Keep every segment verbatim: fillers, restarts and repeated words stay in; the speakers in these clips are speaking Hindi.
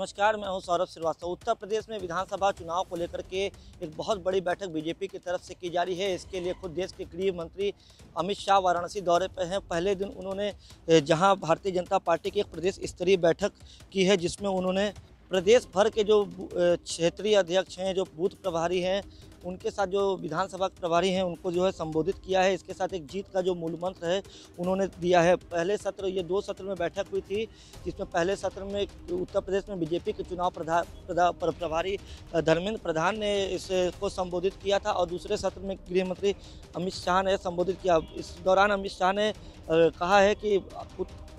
नमस्कार, मैं हूं सौरभ श्रीवास्तव। उत्तर प्रदेश में विधानसभा चुनाव को लेकर के एक बहुत बड़ी बैठक बीजेपी की तरफ से की जा रही है। इसके लिए खुद देश के गृह मंत्री अमित शाह वाराणसी दौरे पर हैं। पहले दिन उन्होंने जहां भारतीय जनता पार्टी की एक प्रदेश स्तरीय बैठक की है, जिसमें उन्होंने प्रदेश भर के जो क्षेत्रीय अध्यक्ष हैं, जो बूथ प्रभारी हैं, उनके साथ जो विधानसभा प्रभारी हैं, उनको जो है संबोधित किया है। इसके साथ एक जीत का जो मूल मंत्र है उन्होंने दिया है। पहले सत्र, ये दो सत्र में बैठक हुई थी, जिसमें पहले सत्र में उत्तर प्रदेश में बीजेपी के चुनाव प्रधा, प्रधा, प्र, प्रभारी धर्मेंद्र प्रधान ने इसको संबोधित किया था और दूसरे सत्र में गृह मंत्री अमित शाह ने संबोधित किया। इस दौरान अमित शाह ने कहा है कि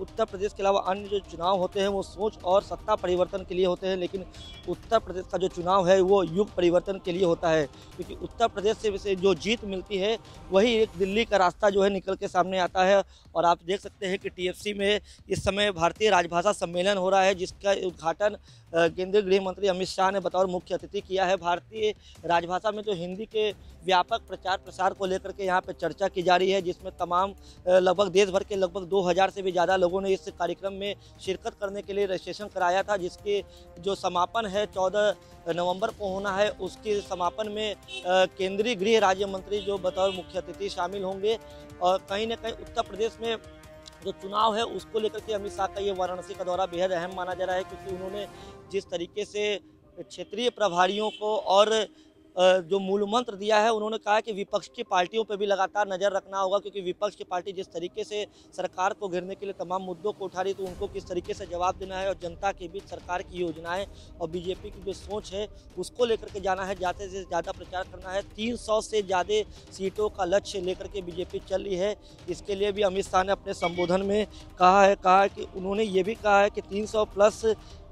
उत्तर प्रदेश के अलावा अन्य जो चुनाव होते हैं वो सोच और सत्ता परिवर्तन के लिए होते हैं, लेकिन उत्तर प्रदेश का जो चुनाव है वो युग परिवर्तन के लिए होता है, क्योंकि उत्तर प्रदेश से वैसे जो जीत मिलती है वही एक दिल्ली का रास्ता जो है निकल के सामने आता है। और आप देख सकते हैं कि टीएफसी में इस समय भारतीय राजभाषा सम्मेलन हो रहा है, जिसका उद्घाटन केंद्रीय गृह मंत्री अमित शाह ने बतौर मुख्य अतिथि किया है। भारतीय राजभाषा में जो हिंदी के व्यापक प्रचार प्रसार को लेकर के यहाँ पर चर्चा की जा रही है, जिसमें तमाम लगभग देश भर के लगभग दो हज़ार से भी ज़्यादा लोगों ने इस कार्यक्रम में शिरकत करने के लिए रजिस्ट्रेशन कराया था, जिसके जो समापन है चौदह नवंबर को होना है। उसके समापन में केंद्रीय गृह राज्य मंत्री जो बतौर मुख्य अतिथि शामिल होंगे। और कहीं ना कहीं उत्तर प्रदेश में जो चुनाव है उसको लेकर के अमित शाह का ये वाराणसी का दौरा बेहद अहम माना जा रहा है, क्योंकि उन्होंने जिस तरीके से क्षेत्रीय प्रभारियों को और जो मूल मंत्र दिया है, उन्होंने कहा कि विपक्ष की पार्टियों पर भी लगातार नज़र रखना होगा, क्योंकि विपक्ष की पार्टी जिस तरीके से सरकार को घेरने के लिए तमाम मुद्दों को उठा रही, तो उनको किस तरीके से जवाब देना है और जनता के बीच सरकार की योजनाएं और बीजेपी की जो सोच है उसको लेकर के जाना है, ज़्यादा से ज़्यादा प्रचार करना है। तीन सौ से ज़्यादा सीटों का लक्ष्य लेकर के बीजेपी चल रही है। इसके लिए भी अमित शाह ने अपने संबोधन में कहा है कहा कि उन्होंने ये भी कहा है कि तीन सौ प्लस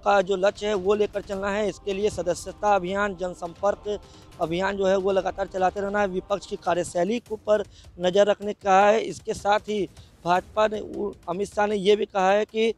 का जो लक्ष्य है वो लेकर चलना है। इसके लिए सदस्यता अभियान, जनसंपर्क अभियान जो है वो लगातार चलाते रहना है। विपक्ष की कार्यशैली को पर नज़र रखने का है। इसके साथ ही भाजपा ने अमित शाह ने ये भी कहा है कि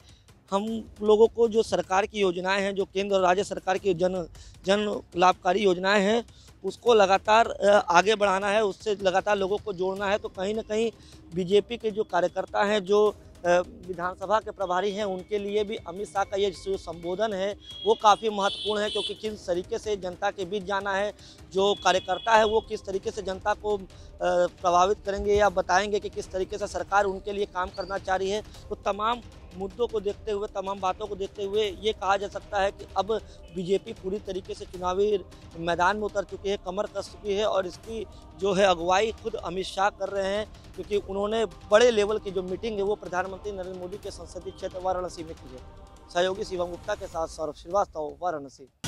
हम लोगों को जो सरकार की योजनाएं हैं, जो केंद्र और राज्य सरकार की जन जन लाभकारी योजनाएं हैं, उसको लगातार आगे बढ़ाना है, उससे लगातार लोगों को जोड़ना है। तो कहीं ना कहीं बीजेपी के जो कार्यकर्ता हैं, जो विधानसभा के प्रभारी हैं, उनके लिए भी अमित शाह का ये जो संबोधन है वो काफ़ी महत्वपूर्ण है, क्योंकि किस तरीके से जनता के बीच जाना है, जो कार्यकर्ता है वो किस तरीके से जनता को प्रभावित करेंगे या बताएंगे कि किस तरीके से सरकार उनके लिए काम करना चाह रही है। तो तमाम मुद्दों को देखते हुए, तमाम बातों को देखते हुए ये कहा जा सकता है कि अब बीजेपी पूरी तरीके से चुनावी मैदान में उतर चुकी है, कमर कस चुकी है, और इसकी जो है अगुवाई खुद अमित शाह कर रहे हैं, क्योंकि उन्होंने बड़े लेवल की जो मीटिंग है वो प्रधानमंत्री नरेंद्र मोदी के संसदीय क्षेत्र वाराणसी में की है। सहयोगी शिवम गुप्ता के साथ सौरभ श्रीवास्तव, वाराणसी।